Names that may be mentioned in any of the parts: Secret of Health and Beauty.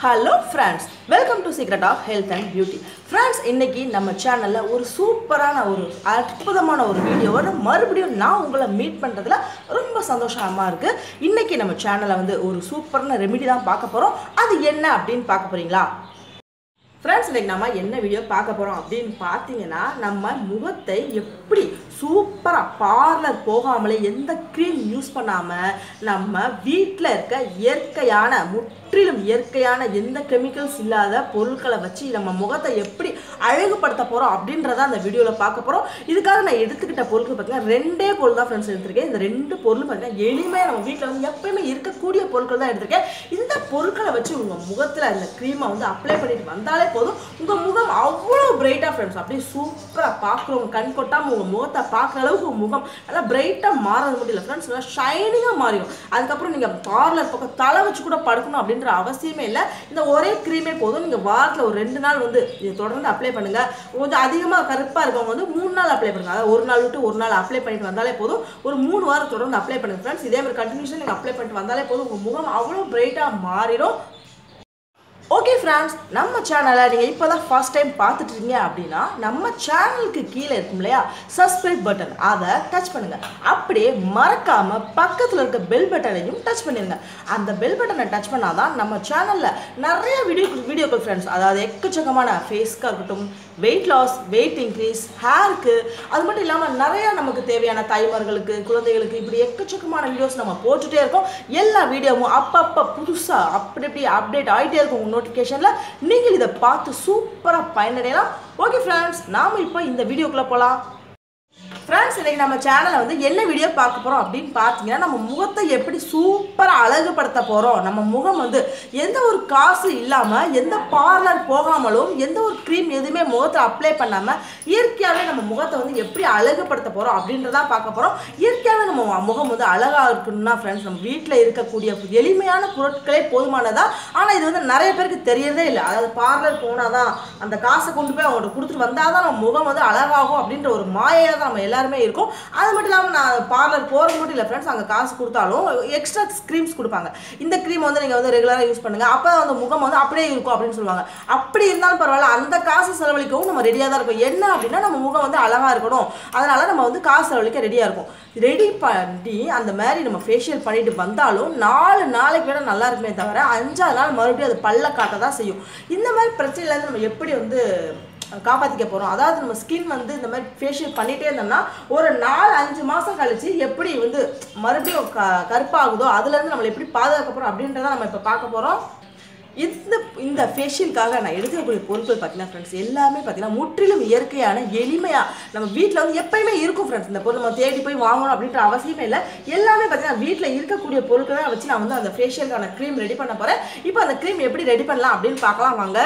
Hello friends, welcome to Secret of Health and Beauty. Friends, இன்னைக்கு நம்ம சேனல்ல ஒரு சூப்பரான ஒரு அற்புதமான ஒரு வீடியோவோட மறுபடியும் நான் உங்களை மீட் பண்றதுல ரொம்ப சந்தோஷமா இருக்கு. இன்னைக்கு நம்ம சேனல்ல வந்து ஒரு சூப்பரான ரெமிடி தான் பார்க்க போறோம். அது என்ன அப்படினு பார்க்க போறீங்களா? Friends, like nama enna video paakaporam appdin pathina nama mugathai eppadi super parlor pogamale endha cream use pannama nama veetla irka yerkayana mutrilum yerkayana endha chemicals illada porukala vachi nama mugathai eppadi alagu padatha porom appindradha andha video la paakaporam idukaga na eduthukita porukku pathina rende porudha friends eduthirken indha rendu porulum pathina elime nama veetla eppayume irka koodiya porukala da eduthirken indha porukala vachi unga mugathila indha cream ah undu apply pannittu vandale உங்க முகம் அவ்வளவு பிரைட்டா friends அப்படியே சூப்பரா பாக்குறோம் கண் கொட்டாம உங்க முகத்தை பார்க்குற அளவுக்கு முகம் நல்லா பிரைட்டா மாறது முடியல फ्रेंड्स நல்லா ஷைனிங்கா மாறிடும் அதுக்கு அப்புறம் நீங்க பார்லர் பக்கம் தலை வச்சு கூட படுக்கணும் அப்படிங்கற அவசியமே இல்ல இந்த ஒரே கிரீமே போதும் நீங்க வாரத்துல ஒரு 2 நாள் வந்து இது தொடர்ந்து அப்ளை பண்ணுங்க கொஞ்சம் அதிகமா கருப்பா இருக்கவங்க வந்து 3 நாள் அப்ளை பண்ணுங்க அதாவது ஒரு நாள் விட்டு ஒரு நாள் அப்ளை பண்ணிட்டு வந்தாலே போதும் ஒரு 3 வாரம் தொடர்ந்து அப்ளை பண்ணுங்க फ्रेंड्स இதே மாதிரி கண்டினியூஷன் நீங்க அப்ளை பண்ணிட்டு வந்தாலே போதும் உங்க முகம் அவ்வளவு பிரைட்டா மாறிடும் Okay friends, நம்ம சேனலை நீங்க இப்போதான் first time பார்த்துட்டு இருக்கீங்க அப்படினா நம்ம சேனலுக்கு கீழ இருக்கும்லையா subscribe பட்டன் அதை டச் பண்ணுங்க அப்படியே மறக்காம பக்கத்துல இருக்க bell பட்டனையும் டச் பண்ணிருங்க அந்த bell பட்டனை டச் பண்ணாதான் நம்ம சேனல்ல நிறைய வீடியோக்கள் friends அதாவது எக்கச்சக்கமான face க்கு இருக்கட்டும் weight loss weight increase hair க்கு அது மட்டும் இல்லாம நிறைய நமக்கு தேவையான தாய்மார்களுக்கு குழந்தைகளுக்கு இப்படி எக்கச்சக்கமான வீடியோஸ் நம்ம போட்டுட்டே இருக்கோம் எல்லா வீடியோவும் அப்பப்ப புதுசா அப்படியே அப்டேட் ஆயிட்டே இருக்கும் Notification la, neengal idha paathu supera payanadalam. Okay friends, naam ipo indha video ku polam. Friends, இன்னைக்கு நம்ம சேனல்ல வந்து என்ன வீடியோ பார்க்க போறோம் அப்படினு பாத்தீங்கன்னா நம்ம முகத்தை எப்படி சூப்பரா அழகுபடுத்த போறோம் நம்ம முகம் வந்து எந்த ஒரு காசு இல்லாம எந்த பார்லர் போகாமலும் எந்த ஒரு கிரீம் எதுமே முகத்தை அப்ளை பண்ணாம இயற்கையாவே நம்ம முகத்தை வந்து எப்படி அழகுபடுத்த போறோம் அப்படின்றத பார்க்க போறோம் இயற்கையாவே நம்ம முகம் வந்து அழகா இருக்கணும்னா फ्रेंड्स நம்ம வீட்ல இருக்கக்கூடிய எளிமையான பொருட்களே போதுமானதா ஆனா இது வந்து நிறைய பேருக்கு தெரியறதே இல்ல அதாவது பார்லர் போனாதான் அந்த காசை கொண்டு போய் அவங்க கொடுத்துட்டு வந்தாதான் நம்ம முகம் வந்து அழகாகும் அப்படின்ற ஒரு மாயையில தான் நம்ம எல்லாரும் இருக்கும் அது மட்டும் இல்லாம நான் பார்லர் போறது மட்டும் இல்ல फ्रेंड्स அங்க காசு கொடுத்தாலும் எக்ஸ்ட்ரா ஸ்கிரீம்ஸ் கொடுப்பாங்க இந்த கிரீம் வந்து நீங்க வந்து ரெகுலரா யூஸ் பண்ணுங்க அப்பதான் அந்த முகம் வந்து அப்படியே இருக்கும் அப்படினு சொல்வாங்க அப்படி இருந்தாலும் பரவாயில்லை அந்த காசு செலவழிக்கவும் நம்ம ரெடியா தான் இருக்கும் என்ன அப்படினா நம்ம முகம் வந்து அழகா இருக்கணும் அதனால நம்ம வந்து காசு செலவழிக்க ரெடியா இருக்கும் ரெடி பண்ணி அந்த மாதிரி நம்ம ஃபேஷியல் பண்ணிட்டு வந்தாலும் 4 நாளைக்கு விட நல்லா இருக்குமே தவிர 5 நாள் மறுபடியும் அது பல்ல காட்ட தான் செய்யும் இந்த மாதிரி பிரச்சனையில இருந்து நம்ம எப்படி வந்து காபாத்திக்க போறோம் அதாவது நம்ம ஸ்கின் வந்து இந்த மாதிரி ஃபேஷியல் பண்ணிட்டே இருந்தோம்னா ஒரு 4-5 மாசம் கழிச்சு எப்படி வந்து மறுபடியும் கருப்பாகுதோ அதுல இருந்து நம்ம எப்படி பாதுகாக்க போறோம் அப்படின்றத நம்ம இப்ப பார்க்க போறோம் இந்த ஃபேஷியலுக்காக நான் எடுத்துக்கூடிய பொருட்கள் பார்த்தீங்கன்னா ஃப்ரெண்ட்ஸ் எல்லாமே பார்த்தீங்கன்னா முற்றிலும் இயற்கையான எளிமையாக நம்ம வீட்டில் வந்து எப்பயுமே இருக்கும் ஃப்ரெண்ட்ஸ் இந்த பொருள் நம்ம தேடி போய் வாங்கணும் அப்படின்ற அவசியமே இல்லை எல்லாமே பார்த்தீங்கன்னா வீட்டில் இருக்கக்கூடிய பொருட்களை தான் வச்சு நான் வந்து அந்த ஃபேஷியலுக்கான க்ரீம் ரெடி பண்ண போகிறேன் இப்போ அந்த க்ரீம் எப்படி ரெடி பண்ணலாம் அப்படின்னு பார்க்கலாம் வாங்க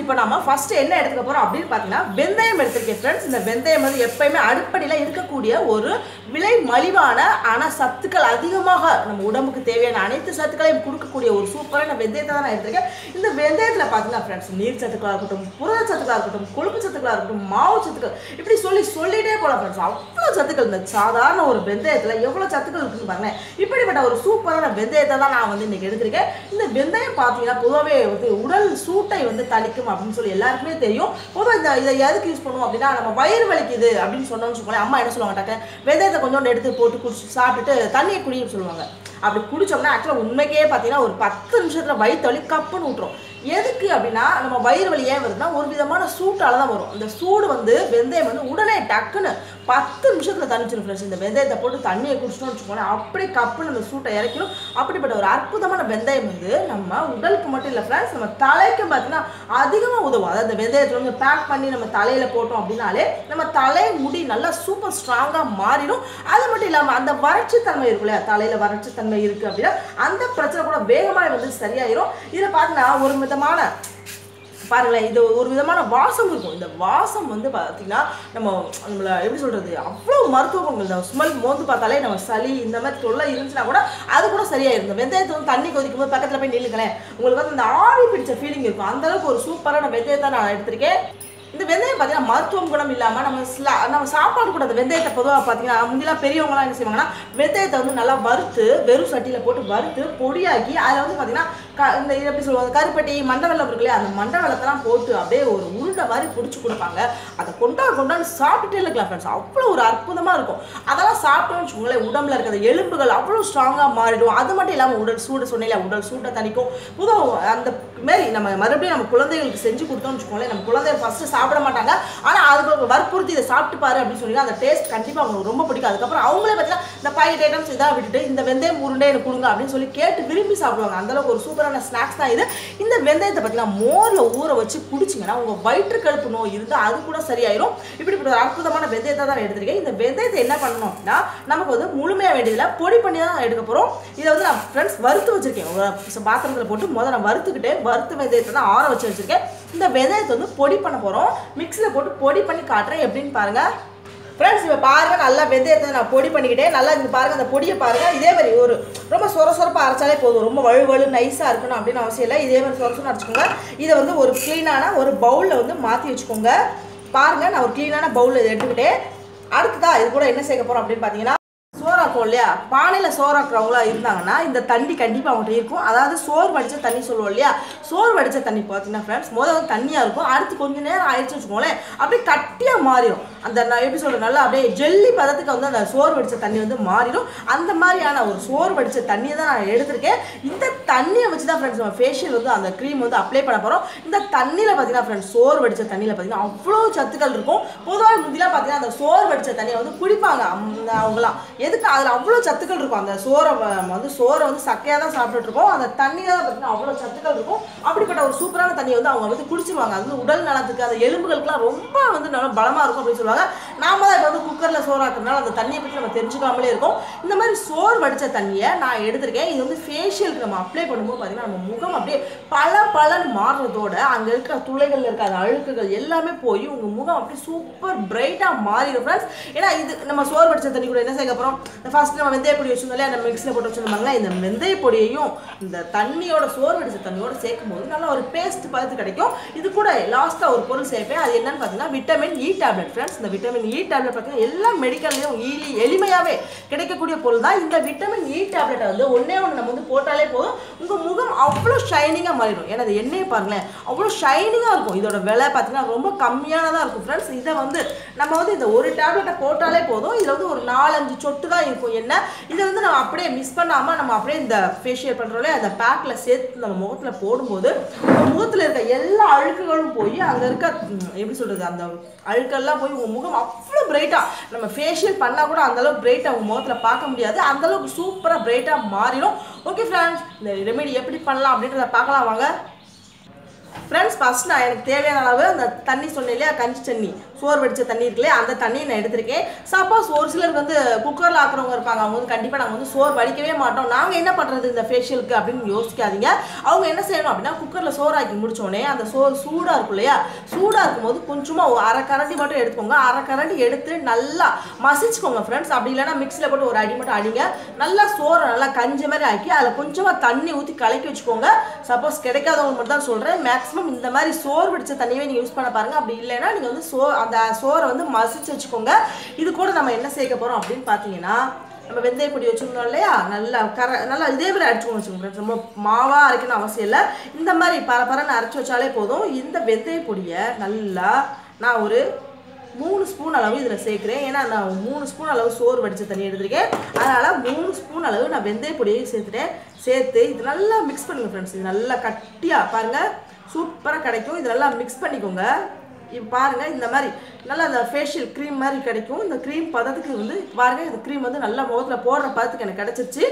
இப்போ நாம ஃபர்ஸ்ட் என்ன எடுத்துக்க போறோம் அப்படினு பார்த்தீங்கன்னா வெந்தயம் எடுத்துக்கே फ्रेंड्स இந்த வெந்தயம் வந்து எப்பவுமே அடுப்படியில இருக்கக்கூடிய ஒரு விலை மலிவான ஆனா சத்துக்கள் அதிகமாக நம்ம உடம்புக்கு தேவையான அனைத்து சத்துக்களையும் கொடுக்கக்கூடிய ஒரு சூப்பரான வெந்தயத்தை தான் நான் எடுத்துக்கேன் இந்த வெந்தயத்துல பார்த்தீங்கன்னா फ्रेंड्स நீர் சத்துக்களா இருக்கட்டும் புரத சத்துக்களா இருக்கட்டும் கொழுப்பு சத்துக்களா இருக்கட்டும் மாவு சத்துக்கள் இப்படி சொல்லிட்டே போலாம் फ्रेंड्स அவ்வளவு சத்துக்கள் இந்த சாதாரண ஒரு வெந்தயத்துல எவ்வளவு சத்துக்கள் இருக்குன்னு பாருங்க இப்படிப்பட்ட ஒரு சூப்பரான வெந்தயத்தை தான் நான் வந்து இன்னைக்கு எடுத்துக்கேன் இந்த வெந்தயம் பார்த்தீங்கன்னா பொதுவாவே உடல் சூட்டை வந்து தளி அப்படினு சொல்லி எல்லாருமே தெரியும் பொதுவா இத எதுக்கு யூஸ் பண்ணுவோம் அப்படினா நம்ம வயிறு வலிக்குது அப்படினு சொன்னோம்னு சொல்லுவாங்க அம்மா என்ன சொல்லுவாங்க டக்க வெந்தயத்தை கொஞ்சம் எடுத்து போட்டு குடிச்சு சாப்பிட்டுட்டு தண்ணியை குடின்னு சொல்லுவாங்க அப்படி குடிச்சோம்னா ஆக்சுவலா உண்மைக்கே பாத்தீங்கன்னா ஒரு 10 நிமிஷத்துல வயிறு வலி கப்புன்னு ஊற்றும் எதுக்கு அப்படின்னா நம்ம வயிறு வலி ஏன் வருதுன்னா ஒரு விதமான சூட்டால தான் வரும் அந்த சூடு வந்து வெந்தயம் வந்து உடனே டக்குன்னு 10 நிமிஷத்துல தணிச்சிடும் ஃப்ரெண்ட்ஸ் இந்த வெந்தயத்தை போட்டு தண்ணியை குடிச்சோம்னு வச்சுக்கோங்க அப்படியே கப்புன்னு அந்த சூட்டை இறக்கிடும் அப்படிப்பட்ட ஒரு அற்புதமான வெந்தயம் வந்து நம்ம உடலுக்கு மட்டும் இல்லை ஃப்ரெண்ட்ஸ் நம்ம தலைக்கு பார்த்தீங்கன்னா அதிகமாக உதவும் அதாவது அந்த வெந்தயத்தை வந்து பேக் பண்ணி நம்ம தலையில போட்டோம் அப்படின்னாலே நம்ம தலை முடி நல்லா சூப்பர் ஸ்ட்ராங்காக மாறிடும் அது மட்டும் இல்லாமல் அந்த வறட்சித்தன்மை இருக்கு இல்லையா தலையில வறட்சித்தன்மை இருக்கு அப்படின்னா அந்த பிரச்சனை கூட வேகமாக வந்து சரியாயிரும் இதை பார்த்தீங்கன்னா ஒரு விதமான பாருங்களேன் இது ஒரு விதமான வாசம் இருக்கும் இந்த வாசம் வந்து பார்த்தீங்கன்னா நம்மளை எப்படி சொல்றது அவ்வளோ மருத்துவங்கள் இந்த ஸ்மெல் மோந்து பார்த்தாலே நம்ம சளி இந்த மாதிரி தொல்லை இருந்துச்சுன்னா கூட அது கூட சரியாயிருந்தோம் வெந்தயத்தை வந்து தண்ணி கொதிக்கும் போது பக்கத்தில் போய் நில்லுங்களேன் உங்களுக்கு வந்து இந்த ஆவி பிடிச்ச ஃபீலிங் இருக்கும் அந்தளவுக்கு ஒரு சூப்பரான வெந்தயத்தை நான் எடுத்திருக்கேன் இந்த வெந்தயம் பார்த்தீங்கன்னா மருத்துவம் குணம் இல்லாமல் நம்ம சாப்பாடு கூட அந்த வெந்தயத்தை பொதுவாக பார்த்தீங்கன்னா முந்திலாம் பெரியவங்களாம் என்ன செய்வாங்கன்னா வெந்தயத்தை வந்து நல்லா வறுத்து வெறும் சட்டியில் போட்டு வறுத்து பொடியாக்கி அதில் வந்து பார்த்தீங்கன்னா இந்த எப்படி சொல்லுவாங்க கருப்பட்டி மண்டவெல்லம் இருக்குல்லையே அந்த மண்டவெல்லத்தெல்லாம் போட்டு அப்படியே ஒரு உருண்டை மாதிரி பிடிச்சி கொடுப்பாங்க. அதை கொண்டாடு சாப்பிட்டுட்டே இருக்கலாம் ஃப்ரெண்ட்ஸ், அவ்வளோ ஒரு அற்புதமாக இருக்கும். அதெல்லாம் சாப்பிட்டோம்னு வச்சுக்கோங்களேன் உடம்புல இருக்கிற எலும்புகள் அவ்வளோ ஸ்ட்ராங்காக மாறிடும். அது மட்டும் இல்லாமல் உடல் சூடு சொன்ன உடல் சூட்டை தணிக்கும். பொதுவாக அந்த மாரி நம்ம மறுபடியும் நம்ம குழந்தைகளுக்கு செஞ்சு கொடுத்தோம்னு வச்சுக்கோங்களேன் நம்ம குழந்தைய ஃபஸ்ட்டு சாப்பிட மாட்டாங்க, ஆனால் அதுக்கு வற்புறுத்தி இதை சாப்பிட்டு பாரு அப்படின்னு சொல்லி அந்த டேஸ்ட் கண்டிப்பாக அவங்களுக்கு ரொம்ப பிடிக்கும். அதுக்கப்புறம் அவங்களே பார்த்தீங்கன்னா இந்த பாக்கெட் ஐட்டம்ஸ் இதாக விட்டுட்டு இந்த வெந்தயம் உருண்டை எனக்கு கொடுங்க அப்படின்னு சொல்லி கேட்டு விரும்பி சாப்பிடுவாங்க. அந்தளவுக்கு ஒரு சூப்பரான ஸ்நாக்ஸ் தான் இது. இந்த வெந்தயத்தை பார்த்தீங்கன்னா மோரில் ஊற வச்சு குடிச்சிங்கன்னா உங்கள் வயிற்றுக்கழுப்பு நோய் இருந்தால் அது கூட சரியாயிரும். இப்படிப்பட்ட அற்புதமான வெந்தயத்தை தான் எடுத்துருக்கேன். இந்த வெந்தயத்தை என்ன பண்ணணும் அப்படின்னா நமக்கு வந்து முழுமையாக வேண்டியதில்லை, பொடி பண்ணி தான் எடுக்க போகிறோம். இதை வந்து நான் ஃப்ரெண்ட்ஸ் வறுத்து வச்சுருக்கேன், பாத்திரத்தில் போட்டு முதல்ல நான் வறுத்துக்கிட்டே வறுத்து வெந்தயத்தை தான் ஆற வச்சு வச்சுருக்கேன். இந்த வெந்தயத்தை வந்து பொடி பண்ண போகிறோம், மிக்ஸியில் போட்டு பொடி பண்ணி காட்டுறேன் எப்படின்னு பாருங்கள் ஃப்ரெண்ட்ஸ். இப்போ பாருங்கள் நல்லா வெந்தயத்தை நான் பொடி பண்ணிக்கிட்டேன். நல்லா இங்கே பாருங்கள் அந்த பொடியை பாருங்கள். இதே மாதிரி ஒரு ரொம்ப சொரசொரப்பாக அரைச்சாலே போதும், ரொம்ப வலுவலு நைஸாக இருக்கணும் அப்படின்னு அவசியம் இல்லை. இதே மாதிரி சொரசொன்னு அரைச்சிக்கோங்க. இதை வந்து ஒரு க்ளீனான ஒரு பவுலில் வந்து மாற்றி வச்சுக்கோங்க. பாருங்கள் நான் ஒரு க்ளீனான பவுலில் எடுத்துக்கிட்டேன். அடுத்ததான் இது கூட என்ன சேர்க்க போகிறோம் அப்படின்னு பார்த்தீங்கன்னா சோறாக்கும் இல்லையா, பானையில் சோறாக்குறவங்களா இருந்தாங்கன்னா இந்த தண்ணி கண்டிப்பாக அவங்கள்ட்ட இருக்கும். அதாவது சோறு வடித்த தண்ணி சொல்லுவோம் இல்லையா, சோறு வடித்த தண்ணி பார்த்தீங்கன்னா ஃப்ரெண்ட்ஸ் முதல்ல தண்ணியாக இருக்கும். அடுத்து கொஞ்சம் நேரம் ஆயிடுச்சு வச்சுக்கோங்களேன் அப்படியே கட்டியாக மாறிடும். அந்த நான் எப்படி சொல்கிறேன் நல்லா அப்படியே ஜெல்லி பதத்துக்கு வந்து அந்த சோறு வடித்த தண்ணி வந்து மாறிடும். அந்த மாதிரியான ஒரு சோறு வடித்த தண்ணியை தான் நான் எடுத்திருக்கேன். இந்த தண்ணியை வச்சு தான் ஃப்ரெண்ட்ஸ் நம்ம ஃபேஷியல் வந்து அந்த க்ரீம் வந்து அப்ளை பண்ண போகிறோம். இந்த தண்ணியில் பார்த்தீங்கன்னா ஃப்ரெண்ட்ஸ் சோறு வடித்த தண்ணியில் பார்த்தீங்கன்னா அவ்வளோ சத்துக்கள் இருக்கும். பொதுவாக முந்திலாம் பார்த்தீங்கன்னா அந்த சோறு வடித்த தண்ணியை வந்து குடிப்பாங்க அவங்களாம், எதுக்கு அதில் அவ்வளோ சத்துக்கள் இருக்கும். அந்த சோறை வந்து சக்கையாக தான் சாப்பிட்டுட்டு இருக்கோம், அந்த தண்ணியில் தான் பார்த்தீங்கன்னா அவ்வளோ சத்துக்கள் இருக்கும். அப்படிப்பட்ட ஒரு சூப்பரான தண்ணியை வந்து அவங்க வந்து குடிச்சிருவாங்க. அது வந்து உடல் நலத்துக்கு அந்த எலும்புகளுக்குலாம் ரொம்ப வந்து நல்லா பலமாக இருக்கும் அப்படின்னு சொல்லுவாங்க. நாம தான் இப்போ வந்து குக்கரில் சோறாக்குறதுனால அந்த தண்ணியை பற்றி நம்ம தெரிஞ்சுக்காமலே இருக்கும். இந்த மாதிரி சோறு வடித்த தண்ணியை நான் எடுத்திருக்கேன். இது வந்து ஃபேஷியலுக்கு நம்ம அப்ளை பண்ணும்போது பார்த்தீங்கன்னா நம்ம முகம் அப்படியே பல பலன் மாறுறதோட அங்கே இருக்கிற துளைகளில் இருக்க அந்த அழுக்குகள் எல்லாமே போய் உங்கள் முகம் அப்படியே சூப்பர் பிரைட்டாக மாறிடும் ஃப்ரெண்ட்ஸ். ஏன்னா இது நம்ம சோறு வடித்த தண்ணி கூட என்ன செய்ய போகிறோம், ஃபர்ஸ்ட் நம்ம வெந்தய பொடி வச்சுருந்தோம் இல்லையா, நம்ம மிக்ஸில் போட்டு வச்சுருந்தாங்களா, இந்த வெந்தய பொடியையும் இந்த தண்ணியோட சோறு வடித்த தண்ணியோட சேர்க்கும் போது நல்ல ஒரு பேஸ்ட் பார்த்து கிடைக்கும். இது கூட லாஸ்ட்டாக ஒரு பொருள் சேர்ப்பேன். அது என்னன்னு பார்த்தீங்கன்னா விட்டமின் இ டேப்லெட் ஃப்ரெண்ட்ஸ். இந்த விட்டமின் இ டேப்லெட் பார்த்தீங்கன்னா எல்லா மெடிக்கல்லையும் எளிமையாகவே கிடைக்கக்கூடிய பொருள் தான். இந்த விட்டமின் இ டேப்லெட்டை வந்து ஒன்றே ஒன்று நம்ம வந்து போட்டாலே போதும் உங்கள் முகம் அவ்வளோ ஷைனிங்காக மாறிடும். ஏன்னா அது எண்ணெயை பாருங்களேன் அவ்வளோ ஷைனிங்காக இருக்கும். இதோட விலை பார்த்தீங்கன்னா ரொம்ப கம்மியானதாக இருக்கும் ஃப்ரெண்ட்ஸ். இதை வந்து நம்ம வந்து இந்த ஒரு டேப்லெட்டை போட்டாலே போதும். இதில் வந்து ஒரு 4-5 சொட்டு தான் இருக்கும் எண்ணெய். இதை வந்து நம்ம அப்படியே மிஸ் பண்ணாமல் நம்ம அப்படியே இந்த ஃபேஷியல் பண்ணுறோம்ல அந்த பேக்கில் சேர்த்து நம்ம முகத்தில் போடும்போது நம்ம முகத்தில் இருக்க எல்லா அழுக்குகளும் போய் அங்கே இருக்க எப்படி சொல்கிறது அந்த அழுக்கெல்லாம் போய் உங்கள் முகம் அவ்வளோ பிரைட்டாக நம்ம ஃபேஷியல் பண்ணால் கூட அந்தளவுக்கு பிரைட்டாக உங்கள் முகத்தில் பார்க்க முடியாது, அந்தளவுக்கு சூப்பராக பிரைட்டாக மாறிடும். ஓகே ஃப்ரெண்ட்ஸ், இந்த ரெமெடி எப்படி பண்ணலாம் அப்படின்றத பார்க்கலாம் வாங்க ஃப்ரெண்ட்ஸ். ஃபஸ்ட் நான் எனக்கு தேவையான அளவு அந்த தண்ணி சொன்னேன் இல்லையா, கஞ்சி தண்ணி சோறு வடித்த தண்ணி இருக்குல்லையே அந்த தண்ணியை நான் எடுத்திருக்கேன். சப்போஸ் ஒரு சிலருக்கு வந்து குக்கரில் ஆக்குறவங்க இருப்பாங்க, அவங்க வந்து கண்டிப்பாக நாங்கள் வந்து சோறு வடிக்கவே மாட்டோம், நாங்கள் என்ன பண்ணுறது இந்த ஃபேஷியலுக்கு அப்படின்னு யோசிக்காதீங்க. அவங்க என்ன செய்யணும் அப்படின்னா குக்கரில் சோறு ஆக்கி முடிச்சோடனே அந்த சோறு சூடாக இருக்கும் இல்லையா, சூடாக இருக்கும்போது கொஞ்சமாக ஒரு அரை கரண்டி மட்டும் எடுத்துக்கோங்க. அரை கரண்டி எடுத்து நல்லா மசிச்சுக்கோங்க ஃப்ரெண்ட்ஸ். அப்படி இல்லைன்னா மிக்ஸியில் போட்டு ஒரு அடி மட்டும் அடிங்க. நல்லா சோறை நல்லா கஞ்சி மாதிரி ஆக்கி அதில் கொஞ்சமாக தண்ணி ஊற்றி கலக்கி வச்சுக்கோங்க. சப்போஸ் கிடைக்காதவங்க மட்டும் தான் சொல்கிறேன், மேக்ஸிமம் இந்த மாதிரி சோறு வடித்த தண்ணியே நீங்கள் யூஸ் பண்ண பாருங்கள். அப்படி இல்லைன்னா நீங்கள் வந்து அந்த சோறை வந்து மசிச்சு வச்சுக்கோங்க. இது கூட நம்ம என்ன சேர்க்க போகிறோம் அப்படின்னு பார்த்தீங்கன்னா நம்ம வெந்தய பொடி வச்சுருந்தோம் இல்லையா, நல்லா நல்லா இதே மாதிரி அரைச்சிக்கணும் வச்சுக்கோங்க. ரொம்ப மாவாக அரைக்கணும் அவசியம் இல்லை, இந்த மாதிரி பரப்பரன்னு அரைச்சி வச்சாலே போதும். இந்த வெந்தய பொடியை நல்லா நான் ஒரு 3 ஸ்பூன் அளவு இதில் சேர்க்குறேன். ஏன்னா நான் 3 ஸ்பூன் அளவு சோறு வடித்த தண்ணி எடுத்துருக்கேன், அதனால் 3 ஸ்பூன் அளவு நான் வெந்தய பொடியை சேர்த்துட்டேன். சேர்த்து இது நல்லா மிக்ஸ் பண்ணுங்கள் ஃப்ரெண்ட்ஸ். இது நல்லா கட்டியாக பாருங்கள் சூப்பராக கிடைக்கும். இது நல்லா மிக்ஸ் பண்ணிக்கோங்க. இப்போ பாருங்கள் இந்த மாதிரி நல்லா அந்த ஃபேஷியல் க்ரீம் மாதிரி கிடைக்கும். இந்த க்ரீம் பதத்துக்கு வந்து பாருங்கள் இந்த க்ரீம் வந்து நல்லா முகத்தில் போடுற பதத்துக்கு எனக்கு கிடச்சிருச்சு.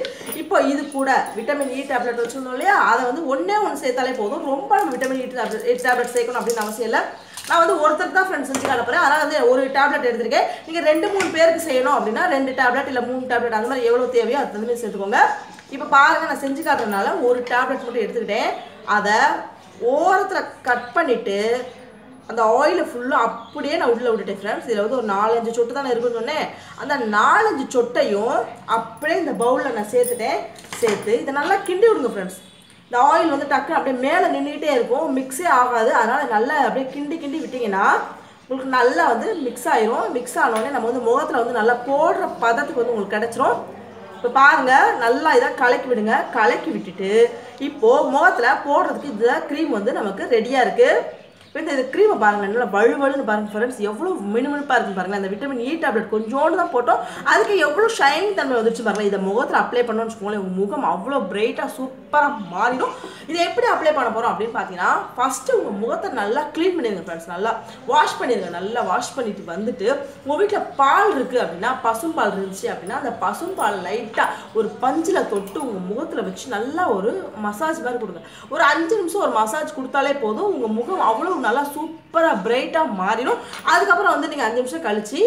இப்போ இது கூட விட்டமின் இ டேப்லெட் வச்சுருந்தோம் இல்லையா, அதை வந்து 1-1 சேர்த்தாலே போதும். ரொம்ப நம்ம விட்டமின் இ டேப்லெட் சேர்க்கணும் அப்படின்னு அவசியம் இல்லை. நான் வந்து ஒருத்தர் தான் ஃப்ரெண்ட்ஸ் செஞ்சு காட்டுறேன், அதனால் வந்து ஒரு டேப்லெட் எடுத்துருக்கேன். நீங்கள் 2-3 பேருக்கு செய்யணும் அப்படின்னா 2 டேப்லெட் இல்லை 3 டேப்லெட் அந்த மாதிரி எவ்வளோ தேவையோ அது மாதிரி சேர்த்துக்கோங்க. இப்போ பாருங்கள் நான் செஞ்சு காட்டுறதுனால ஒரு டேப்லெட் மட்டும் எடுத்துக்கிட்டேன். அதை ஓரத்தில் கட் பண்ணிவிட்டு அந்த ஆயிலை ஃபுல்லாக அப்படியே நான் உள்ளே விட்டுட்டேன் ஃப்ரெண்ட்ஸ். இதில் வந்து ஒரு 4-5 சொட்டு தானே இருக்குன்னு சொன்னேன், அந்த 4-5 சொட்டையும் அப்படியே இந்த பவுலில் நான் சேர்த்துட்டேன். சேர்த்து இதை நல்லா கிண்டி விடுங்க ஃப்ரெண்ட்ஸ். The oil வந்து டக்கு அப்படியே மேலே நின்னுட்டே இருக்கும் மிக்ஸே ஆகாது அதனால நல்லா அப்படியே கிண்டி விட்டீங்கனா உங்களுக்கு நல்லா வந்து mix ஆயிரும் mix ஆன உடனே நம்ம வந்து முகத்துல வந்து நல்லா போடுற பதத்துக்கு வந்து உங்களுக்கு கிடைச்சிரும் இப்ப பாருங்க நல்லா இத கலக்கி விடுங்க கலக்கி விட்டுட்டு இப்போ முகத்துல போடுறதுக்கு இந்த cream வந்து நமக்கு ரெடியா இருக்கு இந்த cream பாருங்க நல்லா வழுவழுன்னு பாருங்க फ्रेंड्स எவ்வளவு மினுமினுப்பா இருக்கு பாருங்க அந்த விட்டமின் E tablet கொஞ்சோண்டு தான் போட்டோம் அதுக்கு எவ்வளவு ஷைன் தன்மை வந்துச்சு பாருங்க இத முகத்துல அப்ளை பண்ணனும்னு சொல்லுங்க உங்க முகம் அவ்ளோ பிரைட்டா சூப்பரா மாறிடும் இத எப்படி அப்ளை பண்ணப் போறோம் அப்படினு பாத்தீங்கன்னா ஃபர்ஸ்ட் உங்க முகத்தை நல்லா க்ளீன் பண்ணிடுங்க फ्रेंड्स நல்லா வாஷ் பண்ணிடுங்க நல்லா வாஷ் பண்ணிட்டு வந்துட்டு உங்க வீட்ல பால் இருக்கு அப்படினா பசும் பால் இருந்துச்சு அப்படினா அந்த பசும் பால் லைட்டா ஒரு பஞ்சில தொட்டு உங்க முகத்துல வச்சு நல்லா ஒரு மசாஜ் மாதிரி கொடுங்க ஒரு 5 நிமிஷம் ஒரு மசாஜ் கொடுத்தாலே போதும் உங்க முகம் அவ்ளோ நல்லா சூப்பரா பிரைட்டா மாறிடும் அதுக்கு அப்புறம் வந்து நீங்க 5 நிமிஷம் கழிச்சி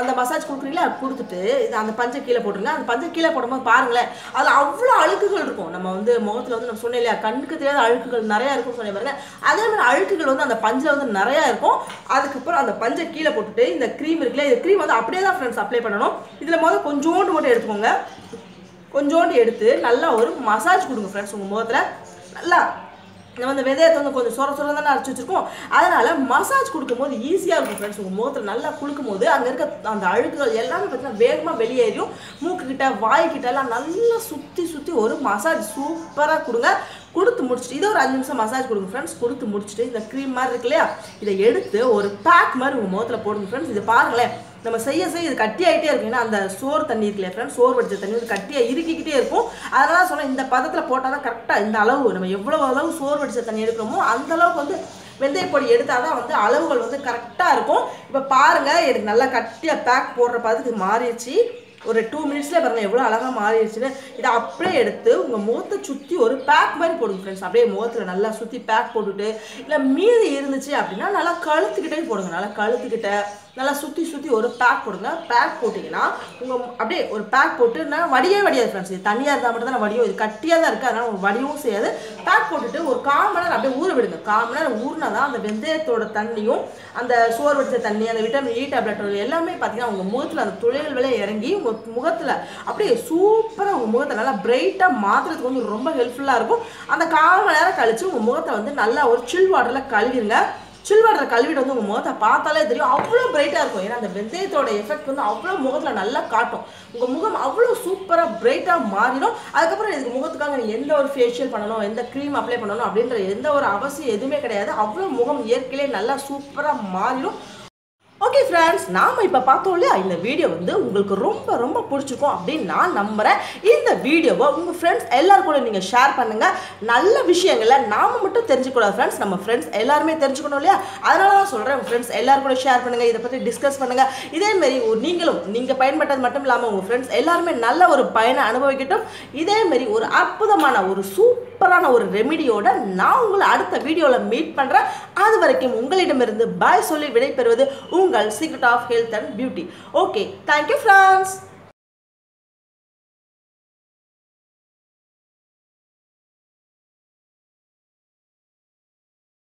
அந்த மசாஜ் குடுக்குறீங்களா குடுத்துட்டு அந்த பஞ்சை கீழே போடுங்க அந்த பஞ்சை கீழே போடும்போது பாருங்களே அதுல அவ்வளவு அழுக்குகள் இருக்கும் நம்ம வந்து முகத்துல வந்து நம்ம சொன்னேல கண்ணுக்கு தெரியாத அழுக்குகள் நிறைய இருக்கும் சொன்னே பாருங்க அதே மாதிரி அழுக்குகள் வந்து அந்த பஞ்சல வந்து நிறைய இருக்கும் அதுக்கு அப்புறம் அந்த பஞ்சை கீழே போட்டுட்டு இந்த க்ரீம் இருக்குல இந்த க்ரீம் வந்து அப்படியே தான் फ्रेंड्स அப்ளை பண்ணனும் இதுல மொத கொஞ்சோண்டு மட்டும் எடுத்துக்கோங்க கொஞ்சோண்டு எடுத்து நல்லா ஒரு மசாஜ் கொடுங்க फ्रेंड्स உங்க முகத்துல நல்லா நம்ம அந்த விதையை வந்து கொஞ்சம் சொர தான அரைச்சு வச்சிருக்கோம் அதனால மசாஜ் கொடுக்கும்போது ஈஸியா இருக்கும் फ्रेंड्स உங்க முகத்துல நல்லா குளுக்கும்போது அங்க இருக்க அந்த அழுக்குகள் எல்லாமே பத்தின வேகமா வெளியேறியும் மூக்குக்கிட்ட வாய்க்கிட்ட எல்லாம் நல்லா சுத்தி ஒரு மசாஜ் சூப்பரா கொடுங்க கொடுத்து முடிச்சிட்டு இத ஒரு 5 நிமிஷம் மசாஜ் கொடுங்க फ्रेंड्स கொடுத்து முடிச்சிட்டு இந்த க்ரீம் மாதிரி இருக்குலையா இத எடுத்து ஒரு பேக் மாதிரி உங்க முகத்துல போடுங்க फ्रेंड्स இது பாருங்களே நம்ம செய்ய இது கட்டி ஆயிட்டே இருக்கும் ஏன்னா அந்த சோர் தண்ணி இருக்குல फ्रेंड्स சோர் வடிச்ச தண்ணி வந்து கட்டியா இருக்கிட்டே இருக்கும் அதனால சொன்னா இந்த பதத்துல போட்டா தான் கரெக்ட்டா இந்த அளவு நம்ம எவ்வளவு அளவு சோர் வடிச்ச தண்ணி எடுக்கறோமோ அந்த அளவுக்கு வந்து வெந்தய பொடி எடுத்தா தான் வந்து அளவுகள் வந்து கரெக்ட்டா இருக்கும் இப்போ பாருங்க எனக்கு நல்லா கட்டியா பேக் போடுற பதத்துக்கு மாறிடுச்சு ஒரு 2 minutesல பாருங்க எவ்வளவு அழகா மாறிடுச்சுன்னு இத அப்படியே எடுத்து உங்க முகத்தை சுத்தி ஒரு பேக் மாதிரி போடுங்க फ्रेंड्स அப்படியே முகத்துல நல்லா சுத்தி பேக் போட்டுட்டு இல்ல மீதி இருந்துச்சு அப்படினா நல்லா கழுத்துக்கிட்டே போடுங்க நல்லா கழுத்துக்கிட்ட நல்லா சுத்தி ஒரு பேக் போடுங்க பேக் போட்டீங்கனா உங்க அப்படியே ஒரு பேக் போட்டுனா வடியாது फ्रेंड्स இது தண்ணியா இருந்தா மட்டும் தான் வடியும் இது கட்டியா தான் இருக்கு அதனால உங்களுக்கு வடியவும் செய்யாது பேக் போட்டுட்டு ஒரு 1/4 மணி நேரம் அப்படியே ஊற விடுங்க 1/4 மணி நேரம் ஊறினா தான் அந்த வெந்தயத்தோட தண்ணியும் அந்த சோர் வடிச்ச தண்ணி அந்த விட்டமின் E டேப்லெட் எல்லாமே பாத்தீங்கன்னா உங்க முகத்துல அந்த துளைகள் வெளிய இறங்கி முகத்துல அப்படியே சூப்பரா உங்க முகத்தை நல்லா பிரைட்டா மாத்துறதுக்கு வந்து ரொம்ப ஹெல்ப்ஃபுல்லா இருக்கும் அந்த 1/4 மணி நேரம் கழிச்சு உங்க முகத்தை வந்து நல்லா ஒரு சில் வாட்டர்ல கழுவிடுங்க சில் வாட்டர் கழுவிட்டு வந்து உங்க முகத்தை பார்த்தாலே தெரியும் அவ்வளவு பிரைட்டா இருக்கும் ஏன்னா அந்த வெந்தயத்தோட எஃபெக்ட் வந்து அவ்வளவு முகத்துல நல்லா காட்டும் உங்க முகம் அவ்வளவு சூப்பரா பிரைட்டா மாறிடும் அதுக்கு அப்புறம் இதுக்கு முகத்துக்காக நீங்க எந்த ஒரு ஃபேஷியல் பண்ணணும் எந்த கிரீம் அப்ளை பண்ணணும் அப்படின்ற எந்த ஒரு அவசியம் எதுவுமே கிடையாது அவ்வளவு முகம் இயற்கையிலே நல்லா சூப்பரா மாறிடும் Okay friends, நாம இப்ப பார்த்தோம்ல இந்த வீடியோ வந்து உங்களுக்கு ரொம்ப பிடிச்சிருக்கும் அப்படி நான் நம்பறேன் இந்த வீடியோவை உங்க फ्रेंड्स எல்லாரும் கூட நீங்க ஷேர் பண்ணுங்க நல்ல விஷயங்களை நாம மட்டும் தெரிஞ்சுக்கலாம் फ्रेंड्स நம்ம फ्रेंड्स எல்லாரும் தெரிஞ்சுக்கணும் இல்லையா அதனால தான் சொல்றேன் உங்க फ्रेंड्स எல்லாரும் கூட ஷேர் பண்ணுங்க இத பத்தி டிஸ்கஸ் பண்ணுங்க இதே மாதிரி நீங்க பயன்பட்டது மட்டும் இல்லாம உங்க फ्रेंड्स எல்லாரும் நல்ல ஒரு பயனை அனுபவிக்கட்டும் இதே மாதிரி ஒரு அற்புதமான ஒரு சூப்பரான ஒரு ரெமிடியோட நான் உங்களை அடுத்த வீடியோல மீட் பண்றேன் அதுவரைக்கும் உங்களிடமிருந்து பை சொல்லி விடைபெறுவது Secret of Health and Beauty. Okay, thank you friends.